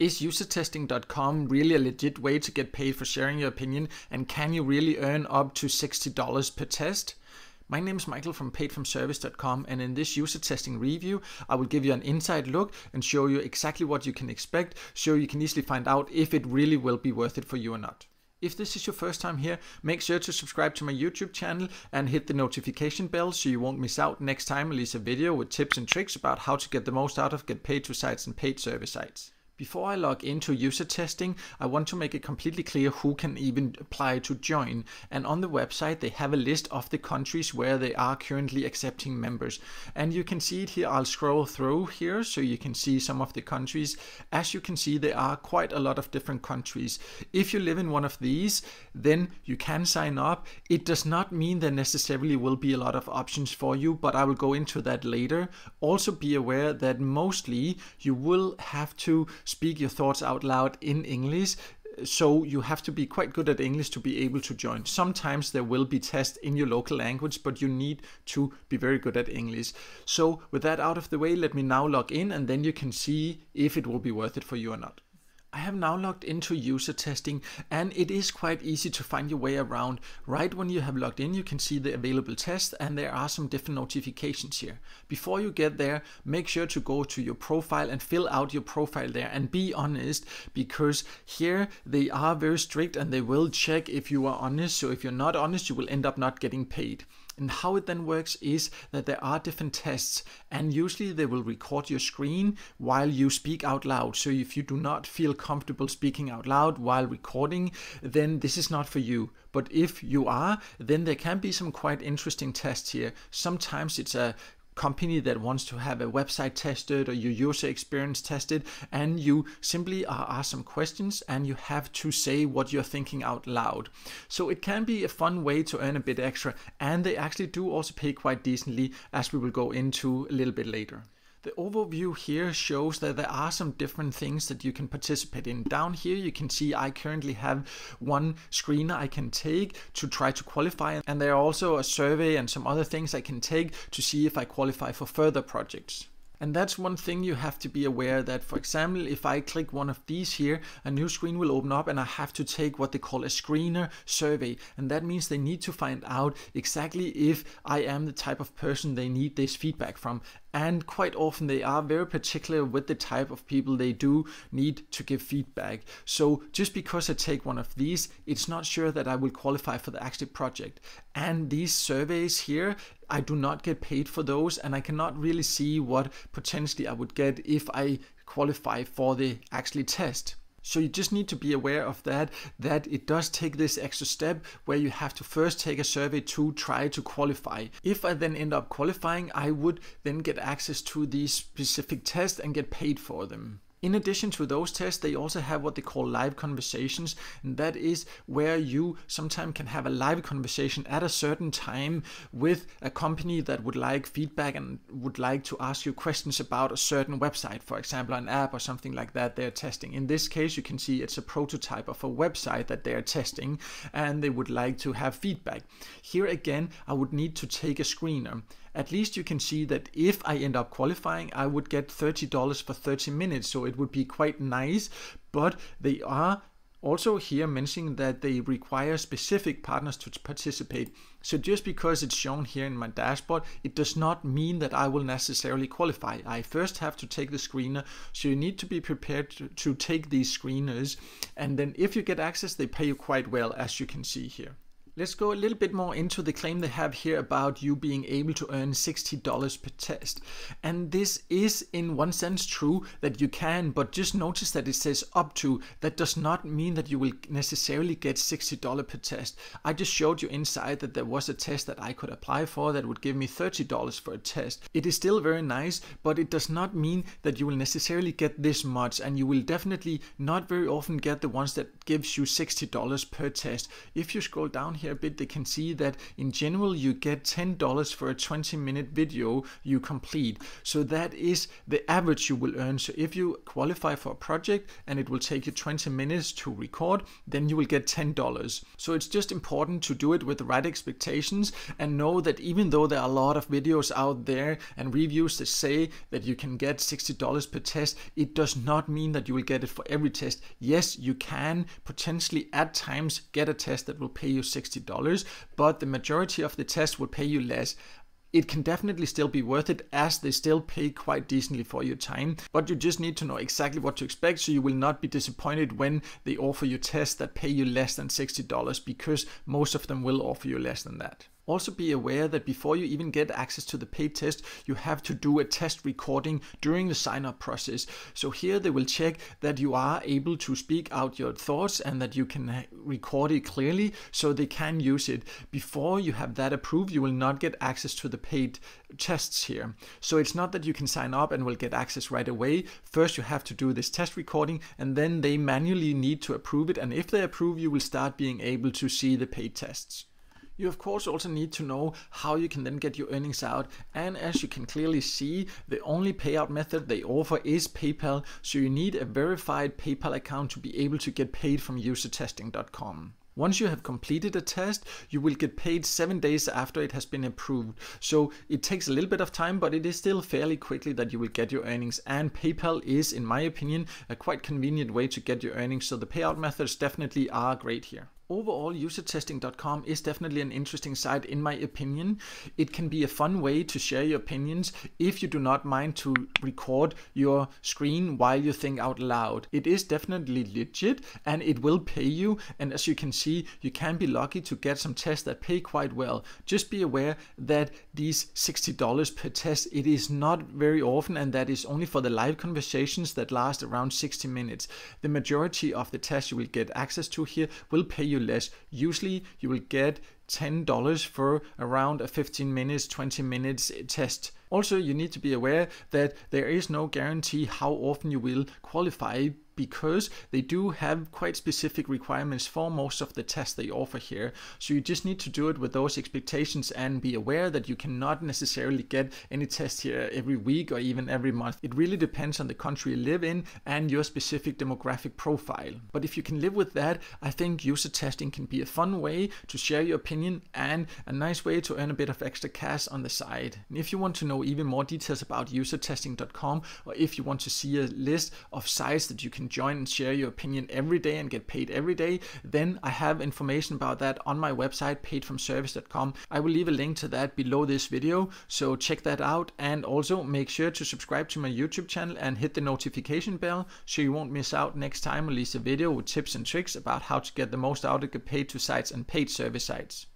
Is UserTesting.com really a legit way to get paid for sharing your opinion, and can you really earn up to $60 per test? My name is Michael from PaidFromService.com, and in this user testing review, I will give you an inside look and show you exactly what you can expect, so you can easily find out if it really will be worth it for you or not. If this is your first time here, make sure to subscribe to my YouTube channel and hit the notification bell so you won't miss out next time I release a video with tips and tricks about how to get the most out of get-paid-to sites and paid service sites. Before I log into user testing, I want to make it completely clear who can even apply to join. And on the website, they have a list of the countries where they are currently accepting members. And you can see it here. I'll scroll through here so you can see some of the countries. As you can see, there are quite a lot of different countries. If you live in one of these, then you can sign up. It does not mean there necessarily will be a lot of options for you, but I will go into that later. Also be aware that mostly you will have to speak your thoughts out loud in English, so you have to be quite good at English to be able to join. Sometimes there will be tests in your local language, but you need to be very good at English. So with that out of the way, let me now log in, and then you can see if it will be worth it for you or not. I have now logged into user testing, and it is quite easy to find your way around. Right when you have logged in, you can see the available tests, and there are some different notifications here. Before you get there, make sure to go to your profile and fill out your profile there, and be honest, because here they are very strict and they will check if you are honest. So if you're not honest, you will end up not getting paid. And how it then works is that there are different tests, and usually they will record your screen while you speak out loud. So if you do not feel comfortable speaking out loud while recording, then this is not for you. But if you are, then there can be some quite interesting tests here. Sometimes it's a company that wants to have a website tested or your user experience tested, and you simply are asked some questions and you have to say what you're thinking out loud. So it can be a fun way to earn a bit extra, and they actually do also pay quite decently, as we will go into a little bit later. The overview here shows that there are some different things that you can participate in. Down here you can see I currently have one screener I can take to try to qualify, and there are also a survey and some other things I can take to see if I qualify for further projects. And that's one thing you have to be aware that, for example, if I click one of these here, a new screen will open up and I have to take what they call a screener survey. And that means they need to find out exactly if I am the type of person they need this feedback from. And quite often they are very particular with the type of people they do need to give feedback. So just because I take one of these, it's not sure that I will qualify for the active project. And these surveys here, I do not get paid for those, and I cannot really see what potentially I would get if I qualify for the actual test. So you just need to be aware of that it does take this extra step where you have to first take a survey to try to qualify. If I then end up qualifying, I would then get access to these specific tests and get paid for them. In addition to those tests, they also have what they call live conversations, and that is where you sometimes can have a live conversation at a certain time with a company that would like feedback and would like to ask you questions about a certain website, for example, an app or something like that they're testing. In this case, you can see it's a prototype of a website that they're testing, and they would like to have feedback. Here again, I would need to take a screener. At least you can see that if I end up qualifying, I would get $30 for 30 minutes, so it would be quite nice. But they are also here mentioning that they require specific partners to participate. So just because it's shown here in my dashboard, it does not mean that I will necessarily qualify. I first have to take the screener, so you need to be prepared to take these screeners. And then if you get access, they pay you quite well, as you can see here. Let's go a little bit more into the claim they have here about you being able to earn $60 per test. And this is in one sense true that you can, but just notice that it says up to. That does not mean that you will necessarily get $60 per test. I just showed you inside that there was a test that I could apply for that would give me $30 for a test. It is still very nice, but it does not mean that you will necessarily get this much, and you will definitely not very often get the ones that gives you $60 per test. If you scroll down here, here a bit, they can see that in general you get $10 for a 20-minute video you complete. So that is the average you will earn. So if you qualify for a project and it will take you 20 minutes to record, then you will get $10. So it's just important to do it with the right expectations and know that even though there are a lot of videos out there and reviews that say that you can get $60 per test, it does not mean that you will get it for every test. Yes, you can potentially at times get a test that will pay you $60, but the majority of the tests will pay you less. It can definitely still be worth it, as they still pay quite decently for your time, but you just need to know exactly what to expect, so you will not be disappointed when they offer you tests that pay you less than $60, because most of them will offer you less than that. Also be aware that before you even get access to the paid test, you have to do a test recording during the sign-up process. So here they will check that you are able to speak out your thoughts and that you can record it clearly, so they can use it. Before you have that approved, you will not get access to the paid tests here. So it's not that you can sign up and will get access right away. First you have to do this test recording, and then they manually need to approve it, and if they approve, you will start being able to see the paid tests. You of course also need to know how you can then get your earnings out, and as you can clearly see, the only payout method they offer is PayPal, so you need a verified PayPal account to be able to get paid from UserTesting.com. Once you have completed a test, you will get paid 7 days after it has been approved. So it takes a little bit of time, but it is still fairly quickly that you will get your earnings. And PayPal is, in my opinion, a quite convenient way to get your earnings. So the payout methods definitely are great here. Overall, UserTesting.com is definitely an interesting site in my opinion. It can be a fun way to share your opinions if you do not mind to record your screen while you think out loud. It is definitely legit and it will pay you, and as you can see, you can be lucky to get some tests that pay quite well. Just be aware that these $60 per test, it is not very often, and that is only for the live conversations that last around 60 minutes. The majority of the tests you will get access to here will pay you less. Usually you will get $10 for around a 15 minutes, 20 minutes test. Also, you need to be aware that there is no guarantee how often you will qualify, because they do have quite specific requirements for most of the tests they offer here. So you just need to do it with those expectations and be aware that you cannot necessarily get any test here every week or even every month. It really depends on the country you live in and your specific demographic profile. But if you can live with that, I think user testing can be a fun way to share your opinion and a nice way to earn a bit of extra cash on the side. And if you want to know even more details about usertesting.com, or if you want to see a list of sites that you can join and share your opinion every day and get paid every day, then I have information about that on my website, PaidFromService.com. I will leave a link to that below this video, so check that out, and also make sure to subscribe to my YouTube channel and hit the notification bell so you won't miss out next time I release a video with tips and tricks about how to get the most out of get paid to sites and paid service sites.